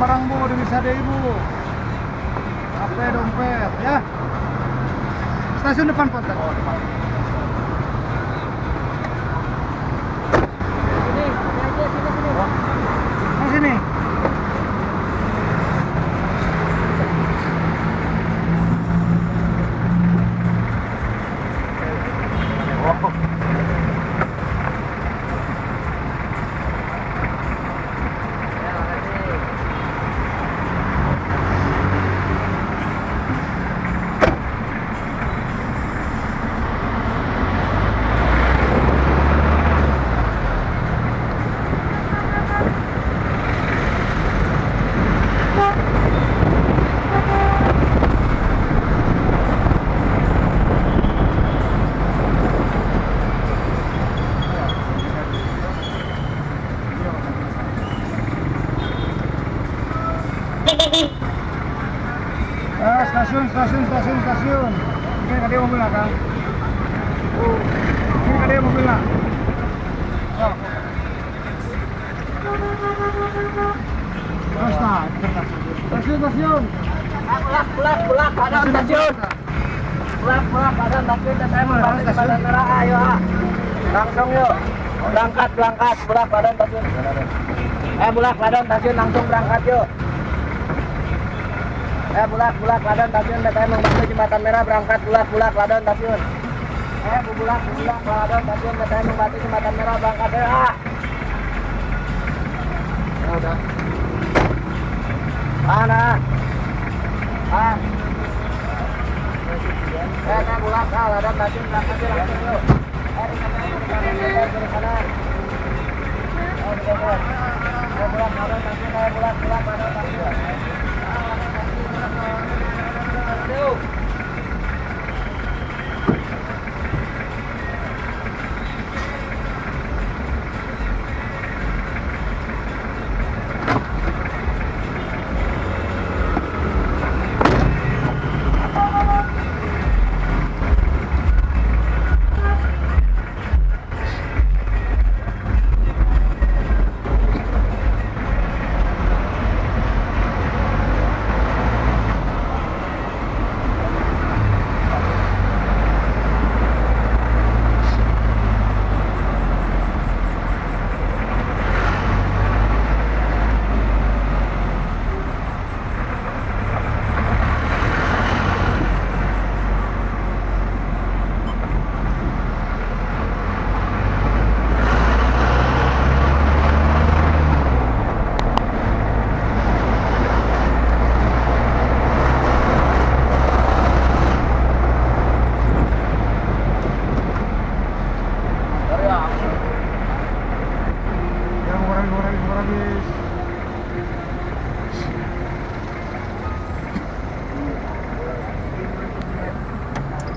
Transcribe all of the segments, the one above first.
barang-barang Bu, bisa deh Ibu. HP, dompet, ya. Stasiun depan Pak. Oh, depan. Stasiun. Ini kadang mobil lah kan. Ini kadang mobil lah. Oh. Terus lah. Stasiun. Pulak. Ada stasiun. Pulak. Ada stasiun. Saya mau balik ke Bandar Merah. Ayo ah. Langsung yuk. Berangkat. Pulak. Ada stasiun. Pulak. Ada stasiun. Langsung berangkat yuk. Bulak Ladon Stasiun BTM membantu Jembatan Merah berangkat Bulak Ladon Stasiun. Bulak Ladon Stasiun BTM membantu Jembatan Merah berangkat ya. Udah. Mana? Bulak Ladon Stasiun berangkat langsung yuk. Di kanan. Bulak Ladon Stasiun Bulak Ladon Stasiun.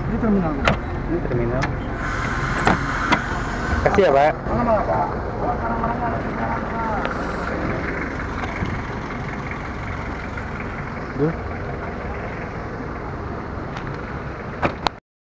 Ini terminal. Kasih ya Pak. Duh.